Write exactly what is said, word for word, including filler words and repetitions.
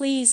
Please